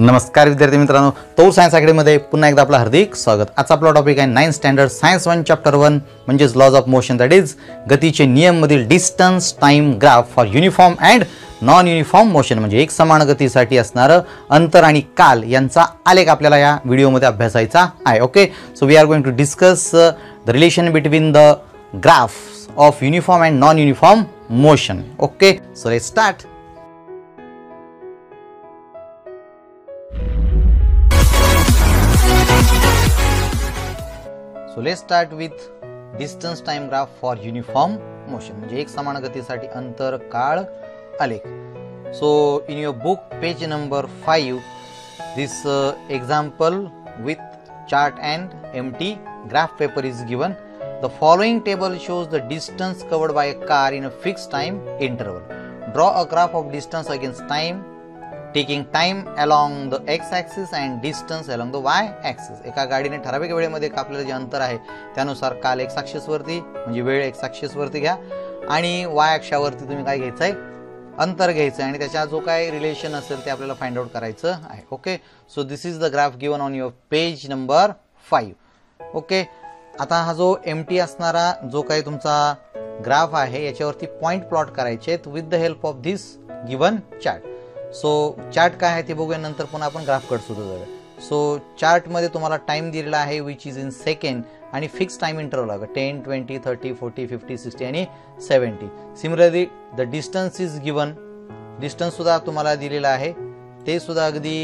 नमस्कार विद्यार्थी मित्रांनो, तौर सायन्स अकॅडमीमध्ये पुन्हा एकदा आपलं हार्दिक स्वागत। आजचा आपला टॉपिक आहे 9th स्टँडर्ड सायन्स 1 चॅप्टर 1 म्हणजेच laws of motion, that is गतीचे नियम मधील distance time graph for uniform and non uniform motion, म्हणजे एक समान गतीसाठी असणारे अंतर आणि काल यांचा आलेख आपल्याला या व्हिडिओमध्ये अभ्यासायचा आहे। Okay, so we are going to discuss the relation between the graphs of uniform and non uniform motion. Okay, so let's start. So let's start with distance time graph for uniform motion, म्हणजे एक समान गतीसाठी अंतर काळ आलेख। So in your book page number 5 this example with chart and empty graph paper is given. The following table shows the distance covered by a car in a fixed time interval. Draw a graph of distance against time, taking time along the x-axis and distance along the y-axis. एका गाडीने ठराविक वेळेमध्ये कापलेले जे अंतर आहे त्यानुसार काल x axis वरती म्हणजे वेळ x axis वरती घ्या आणि y अक्षावरती तुम्ही काय घ्यायचंय अंतर घ्यायचंय आणि त्याचा जो काय रिलेशन असेल ते आपल्याला फाइंड आउट करायचं आहे। Okay, so this is the graph given on your page number 5। Okay, आता हा जो एम्प्टी असणारा जो काय तुमचा ग्राफ आहे याच्यावरती पॉइंट प्लॉट करायचे आहेत with the help of this given chart. So chart काय आहे ते बघूया, नंतर पुन्हा आपण ग्राफकडे सुरू जाऊया। सो चार्टमध्ये तुम्हाला टाइम दिलेला आहे विच इज इन सेकंड आणि फिक्स टाइम इंटरव्हल आहे 10, 20, 30, 40, 50, 60 आणि 70। Similarly the distance is given, distance सुद्धा तुम्हाला दिलेला आहे, ते सुद्धा अगदी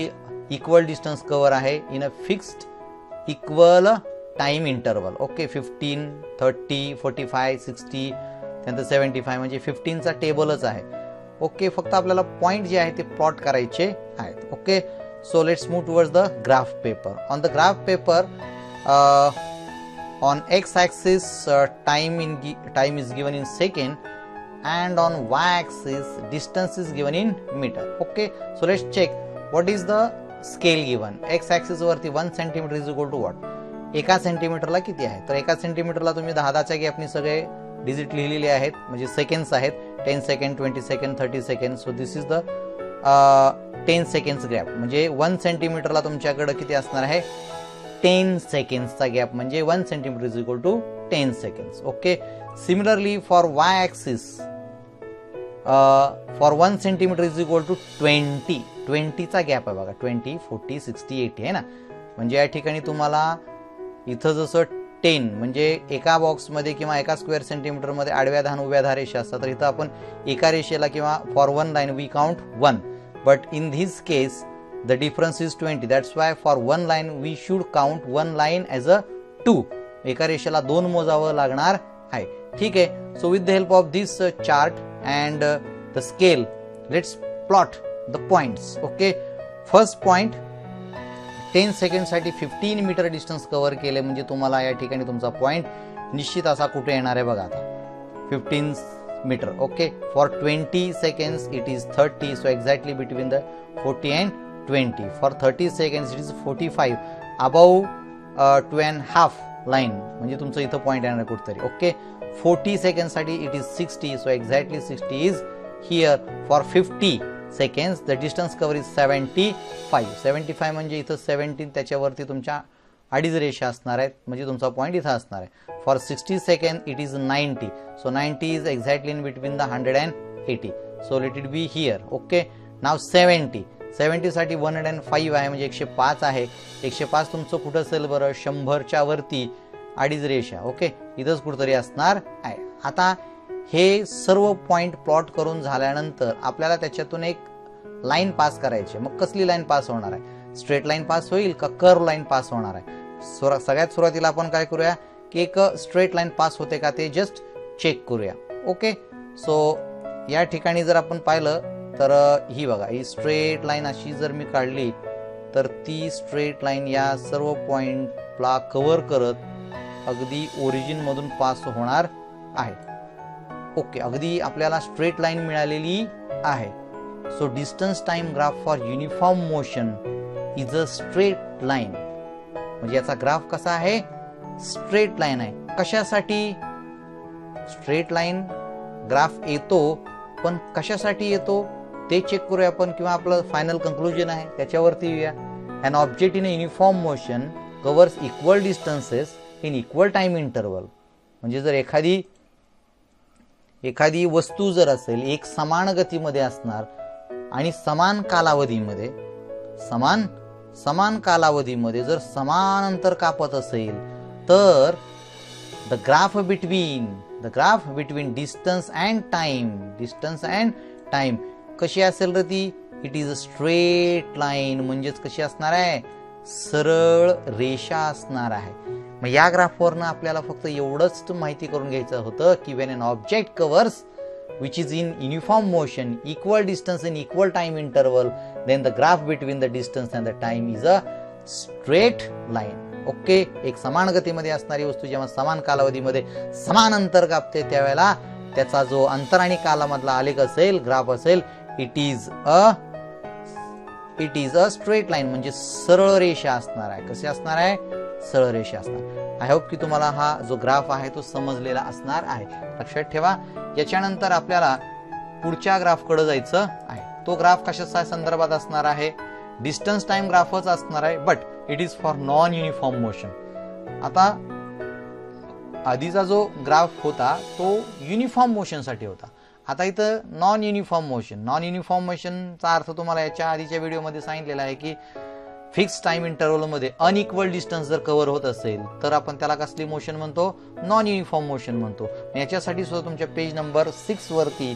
इक्वल डिस्टन्स कव्हर आहे in a fixed equal time interval. Okay, 15, 30, 45, 60 त्यानंतर 75 म्हणजे 15चा टेबलच आहे। ओके, फक्त आपल्याला पॉइंट जे आहे ते प्लॉट करायचे आहेत। Okay, so let's move towards the graph paper. On the graph paper on x axis time is given in second and on Y axis distance is given in metre. Okay, so let's check what is the scale given. X axis वरती 1 centimetre is equal to what, 1 सेंटीमीटरला किती आहे, तर 1 सेंटीमीटरला तुम्ही 10-10च्या गॅपने सगळे digit लिहिलेले आहेत म्हणजे सेकंड्स आहेत, 10 second 20 second 30 second. So this is the 10 seconds gap, म्हणजे 1 सेंटीमीटरला तुमच्याकडे किती असणार आहे 10 सेकंड्सचा गॅप, म्हणजे 1 centimetre is equal to 10 seconds. Okay, similarly for Y axis for 1 centimetre is equal to 20चा गॅप आहे बघा, 20, 40, 60, 80 आहे ना, म्हणजे या ठिकाणी तुम्हाला इथं जसं 10 म्हणजे एका बॉक्समध्ये किंवा एका स्क्वेअर सेंटीमीटरमध्ये आडव्या 10 उभ्या 10 रेषा असतात, तर इथं आपण एका रेषेला किंवा for 1 line we count 1, but in this case the difference is 20, that's why for 1 line we should count 1 line as a 2, एका रेषेला 2 मोजावं लागणार आहे। ठीक आहे, so with the help of this chart and the scale let's plot the points. Okay, first point 10 सेकंडसाठी 15 meter distance cover केले म्हणजे तुम्हाला या ठिकाणी तुमचा पॉईंट निश्चित असा कुठे येणार आहे बघा, आता 15 meter. Okay, for 20 seconds it is 30, so exactly between the 40 and 20। For 30 seconds it is 45, above 2.5 line म्हणजे तुमचं इथं पॉईंट येणार कुठेतरी। ओके, 40 सेकंडसाठी it is 60, so exactly 60 is here. For 50 seconds the distance cover is 75 म्हणजे इथं 17 त्याच्यावरती तुमच्या 2.5 रेषा असणार आहेत म्हणजे तुमचा पॉईंट इथं असणार आहे। For 60 second it is 90, so 90 is exactly in between the 180, so let it be here. Okay, now 70साठी 105 आहे म्हणजे 105 आहे, 105 तुमचं कुठं असेल बरं, 100च्या वरती 2.5 रेषा। ओके, इथंच कुठंतरी असणार आहे। आता हे सर्व पॉइंट प्लॉट करून झाल्यानंतर आपल्याला त्याच्यातून एक लाईन पास करायची, मग कसली लाईन पास होणार आहे, स्ट्रेट लाईन पास होईल का कर्व लाईन पास होणार आहे। सगळ्यात सुरुवातीला आपण काय करूया की एक स्ट्रेट लाईन पास होते का ते जस्ट चेक करूया। ओके, सो या ठिकाणी जर आपण पाहिलं तर ही बघा, ही स्ट्रेट लाईन अशी जर मी काढली तर ती स्ट्रेट लाईन या सर्व पॉइंटला कव्हर करत अगदी ओरिजिनमधून पास होणार आहे। ओके, अगदी आपल्याला स्ट्रेट लाईन मिळालेली आहे। So distance time graph for uniform motion is a straight line, म्हणजे याचा ग्राफ कसा आहे, स्ट्रेट लाईन आहे। कशासाठी स्ट्रेट लाईन ग्राफ येतो, पण कशासाठी येतो ते चेक करूया आपण, किंवा आपलं फायनल कंक्लुजन आहे त्याच्यावरती येऊया. An object in uniform motion covers equal distances in equal time interval. म्हणजे जर एखादी वस्तू जर असेल एक समान गतीमध्ये असणार आणि समान कालावधीमध्ये जर समान अंतर कापत असेल तर the graph between distance and time कशी असेल रे ती? It is a straight line. म्हणजेच कशी असणार आहे? सरळ रेषा असणार आहे. मग या ग्राफवरनं आपल्याला फक्त एवढंच माहिती करून घ्यायचं होतं की when an object covers which is in uniform motion, equal distance in equal time interval, then the graph between the distance and the time is a straight line. Okay, एक समान गतीमध्ये असणारी वस्तू जेव्हा समान कालावधीमध्ये समान अंतर कापते त्यावेळेला त्याचा जो अंतर आणि कालामधला आलेख असेल, ग्राफ असेल, it is a straight line. म्हणजे सरळ रेषा असणार आहे. कशी असणार आहे? सरळ रेषा असणार. आय होप की तुम्हाला हा जो ग्राफ आहे तो समजलेला असणार आहे. लक्षात ठेवा. याच्यानंतर आपल्याला पुढच्या ग्राफकडे जायचं आहे. तो ग्राफ कशाच्या संदर्भात असणार आहे? डिस्टन्स टाइम ग्राफच असणार आहे, but it is for non uniform motion. आता आधीचा जो ग्राफ होता तो युनिफॉर्म मोशनसाठी होता, आता इथं नॉन युनिफॉर्म मोशनचा अर्थ तुम्हाला याच्या आधीच्या व्हिडिओमध्ये सांगितलेला आहे की फिक्स टाइम इंटरव्हलमध्ये अनइक्वल डिस्टन्स जर कव्हर होत असेल तर आपण त्याला कसली मोशन म्हणतो? नॉन युनिफॉर्म मोशन म्हणतो. याच्यासाठी सुद्धा तुमच्या पेज नंबर 6 वरती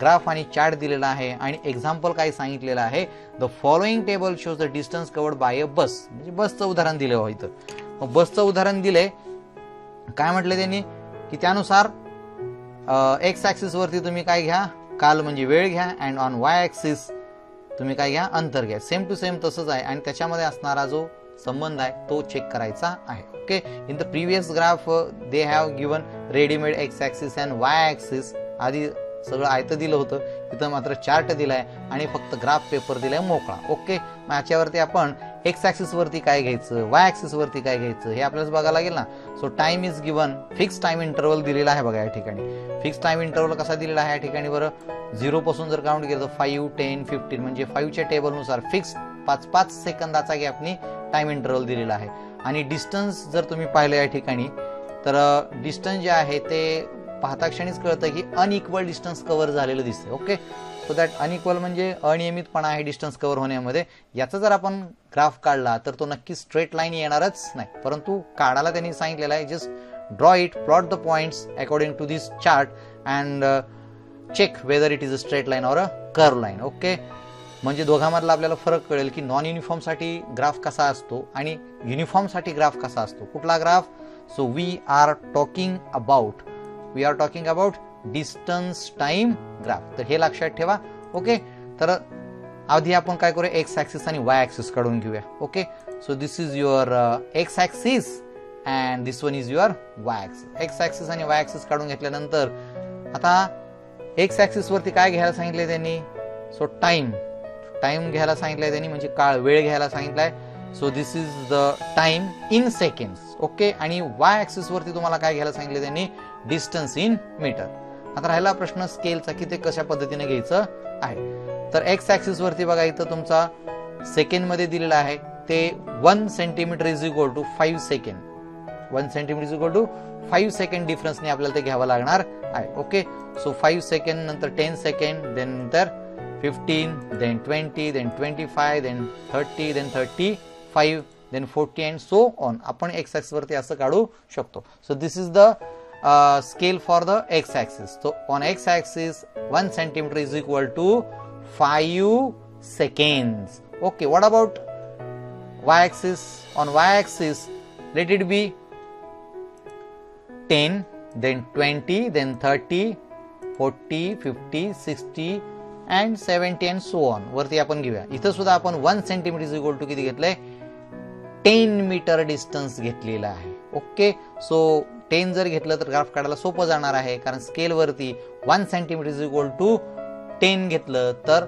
ग्राफ आणि चार्ट दिलेला आहे आणि एक्झाम्पल काय सांगितलेलं आहे, the following table shows the distance covered by a bus. म्हणजे बसचं उदाहरण दिलं हो इथं. मग बसचं उदाहरण दिले, काय म्हटलं त्यांनी की त्यानुसार एक्स ॲक्सिसवरती तुम्ही काय घ्या? काल म्हणजे वेळ घ्या, अँड ऑन वाय ॲक्सिस तुम्ही काय घ्या? अंतर घ्या. सेम टू सेम तसंच आहे आणि त्याच्यामध्ये असणारा जो संबंध आहे तो चेक करायचा आहे. Okay, in the previous graph they have given readymade x axis and Y axis. आधी सगळं आयतं दिलं होतं, तिथं मात्र चार्ट दिला आहे आणि फक्त ग्राफ पेपर दिला आहे मोकळा. ओके, मग याच्यावरती आपण एक्स ॲक्सिसवरती काय घ्यायचं, वाय ॲक्सिसवरती काय घ्यायचं हे आपल्याला बघायला लागेल ना. So time is given, fix time interval दिलेला आहे बघा या ठिकाणी. फिक्स टाइम इंटरव्हल कसा दिलेला आहे या ठिकाणी बरं? 0 पासून जर काउंट केलं तर 5, 10, 15 म्हणजे 5च्या टेबलनुसार फिक्स 5 सेकंदाचा गॅपनी टाइम इंटरव्हल दिलेला आहे. आणि डिस्टन्स जर तुम्ही पाहिलं या ठिकाणी तर डिस्टन्स जे आहे ते पाहता क्षणीच कळतं की अनइक्वल डिस्टन्स कव्हर झालेलं दिसते. ओके, सो दॅट अनइक्वल म्हणजे अनियमितपणा आहे डिस्टन्स कव्हर होण्यामध्ये. याचा जर आपण ग्राफ काढला तर तो नक्की स्ट्रेट लाईन येणारच नाही, परंतु काढायला त्यांनी सांगितलेलं आहे just draw it, plot the points according to this chart and check whether it is a straight line or a curve line. Okay, म्हणजे दोघांमधला आपल्याला फरक कळेल की नॉन युनिफॉर्मसाठी ग्राफ कसा असतो आणि युनिफॉर्मसाठी ग्राफ कसा असतो. कुठला graph? So we are talking about distance time graph. तर हे लक्षात ठेवा. ओके, तर आधी आपण काय करूया? एक्स ॲक्सिस आणि वाय ॲक्सिस काढून घेऊया. Okay, so this is your x axis and this one is your Y axis. X axis आणि वाय ॲक्सिस काढून घेतल्यानंतर आता एक्स ॲक्सिसवरती काय घ्यायला सांगितलं त्यांनी? सो टाइम घ्यायला सांगितलं त्यांनी, म्हणजे काळ वेळ घ्यायला सांगितलाय. So this is the time in seconds. Okay, आणि वाय ॲक्सिसवरती तुम्हाला काय घ्यायला सांगितलं त्यांनी? Distance in metre. आता राहिला प्रश्न स्केलचा की ते कशा पद्धतीने घ्यायचं आहे. तर एक्स ॲक्सिसवरती बघा इथं तुमचा सेकंडमध्ये दिलेला आहे ते 1 centimetre is equal to 5 second. 1 centimetre is equal to 5 second डिफरन्सने आपल्याला ते घ्यावं लागणार आहे. ओके, सो 5 सेकंड नंतर 10 सेकंड, देन नंतर 15, then 20, then 25, then 30, then 35, then 40 and so on. आपण एक्स ॲक्सिसवरती असं काढू शकतो. So this is the scale for the x axis. So on x axis 1 centimetre is equal to 5 seconds. Okay, what about Y axis? On Y axis let it be 10, then 20, then 30, 40, 50, 60 and 70 and so on. वरती आपण घेऊया. इथं सुद्धा आपण 1 centimetre is equal to किती घेतलंय? 10 metre distance घेतलेला आहे. ओके, सो 10 जर घेतलं तर ग्राफ काढायला सोपं जाणार आहे, कारण स्केलवरती 1 सेंटीमीटर इज इक्वल टू 10 घेतलं तर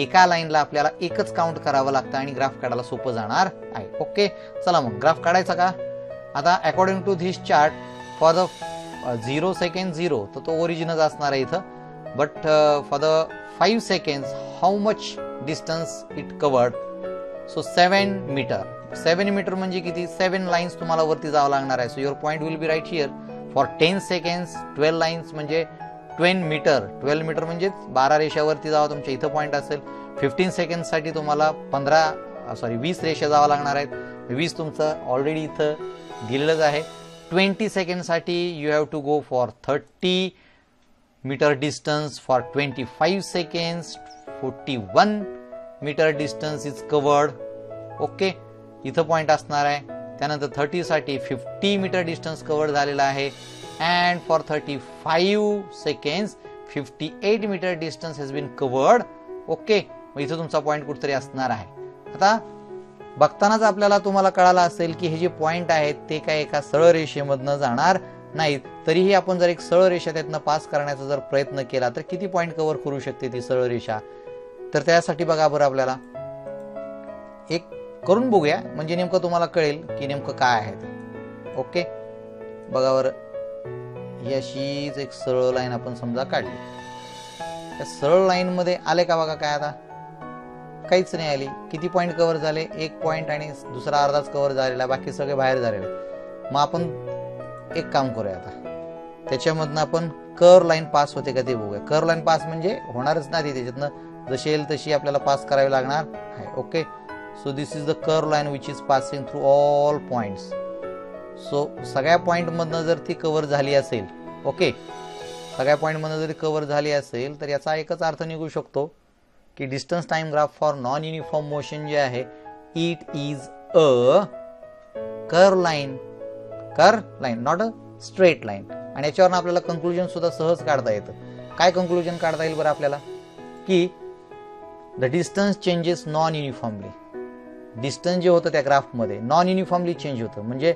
एका लाईनला आपल्याला एकच काउंट करावं लागतं आणि ग्राफ काढायला सोपं जाणार आहे. ओके, चला मग ग्राफ काढायचा का? आता according to this chart for the 0 second 0 तर तो ओरिजिनच असणार आहे इथं, but for the 5 seconds how much distance it covered. So 7 meter. 7 meter म्हणजे किती? 7 lines तुम्हाला वरती जावं लागणार आहे. So your point will be right here. For 10 seconds 12 lines म्हणजे 20 meter. 12 meter म्हणजे 12 रेषावरती जावा तुमचे इथं पॉइंट असेल. 15 सेकंड साठी तुम्हाला 20 रेषा जावा लागणार आहेत. 20 तुमचं ऑलरेडी इथं दिलेलंच आहे. 20 सेकंड साठी you have to go for 30 metre distance. For 25 seconds 41 metre distance is covered. Okay, इथं पॉइंट असणार आहे. त्यानंतर 30 साठी 50 मीटर डिस्टन्स कव्हर झालेला आहे. And for 35 seconds 58 meter distance has been covered. Okay, इथे तुमचा पॉइंट कुठतरी असणार आहे. आता बघतानाच आपल्याला तुम्हाला कळालं असेल की हे जे पॉइंट आहेत ते काय एका सरळ रेषेमधून जाणार नाहीत. तरीही आपण जर एक सरळ रेषा त्यातनं पास करण्याचा जर प्रयत्न केला तर किती पॉइंट कव्हर करू शकते ती सरळ रेषा. तर त्यासाठी बघा बरं, आपल्याला एक करून बघूया म्हणजे नेमकं तुम्हाला कळेल की नेमकं काय आहे ते. ओके, बघा बरं, याशीच एक सरळ लाईन आपण समजा काढली. त्या सरळ लाईन मध्ये आले का बघा, काय आता काहीच नाही आली. किती पॉइंट कव्हर झाले? 1 पॉइंट आणि दुसरा अर्धाच कव्हर झालेला, बाकी सगळे बाहेर झालेले. मग आपण एक काम करूया आता, त्याच्यामधनं आपण कर्व लाईन पास होते का ते बघूया. कर्व लाईन पास म्हणजे होणारच नाही, त्याच्यातनं जशी येईल तशी आपल्याला पास करावी लागणार आहे. Okay, so this is the curve line which is passing through all points. सो सगळ्या पॉईंटमधनं जर ती कव्हर झाली असेल, ओके, सगळ्या पॉईंटमधनं जर कव्हर झाली असेल तर याचा एकच अर्थ निघू शकतो की distance time graph for non uniform motion जे आहे it is a curve line. Curve line, not a straight line. आणि याच्यावरनं आपल्याला कन्क्लुजन सुद्धा सहज काढता येतं. काय कन्क्लुजन काढता येईल बरं आपल्याला, की the distance changes non uniformly. Distance जे होतं त्या ग्राफमध्ये नॉन युनिफॉर्मली चेंज होतं, म्हणजे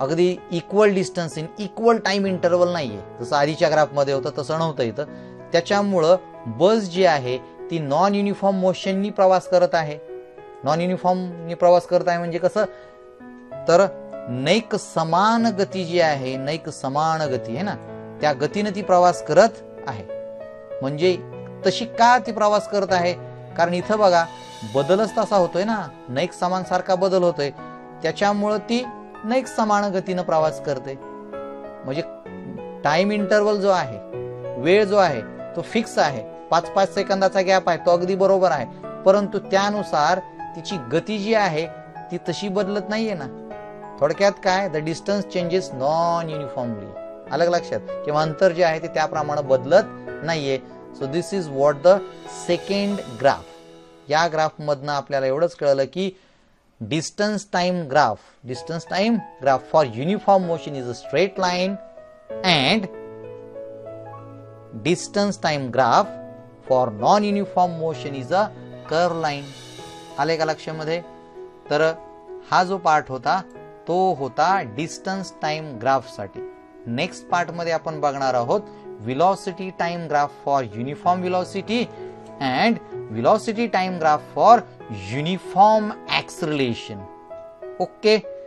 अगदी equal distance in equal time interval नाही आहे, जसं आधीच्या ग्राफमध्ये होतं तसं नव्हतं इथं. त्याच्यामुळं बस जी आहे ती नॉन युनिफॉर्म मोशननी प्रवास करत आहे. नॉन युनिफॉर्मनी प्रवास करत आहे म्हणजे कसं, तर नैक समान गती जी आहे, नैक समान गती आहे ना, त्या गतीनं ती प्रवास करत आहे. म्हणजे तशी का ती प्रवास करत आहे, कारण इथं बघा बदलच तसा होतोय ना, नैक समान सारखा बदल होतोय, त्याच्यामुळं ती नैक समान गतीनं प्रवास करते. म्हणजे टाइम इंटरवल जो आहे, वेळ जो आहे तो फिक्स आहे. 5-5 सेकंदाचा गॅप आहे तो अगदी बरोबर आहे, परंतु त्यानुसार तिची गती जी आहे ती तशी बदलत नाहीये ना. थोडक्यात काय, the distance changes non uniformly. अलग लक्षात, किंवा अंतर जे आहे ते त्याप्रमाणे बदलत नाहीये. So this is what the second graph. या ग्राफमधनं आपल्याला एवढंच कळलं की distance time graph for uniform motion is a straight line, and distance time graph for non-uniform motion is a curve line. आले का लक्षामध्ये? तर हा जो पार्ट होता तो होता distance time graph साठी. नेक्स्ट पार्ट मध्ये आपण बघणार आहोत velocity time graph for uniform velocity and velocity time graph for uniform acceleration. Okay.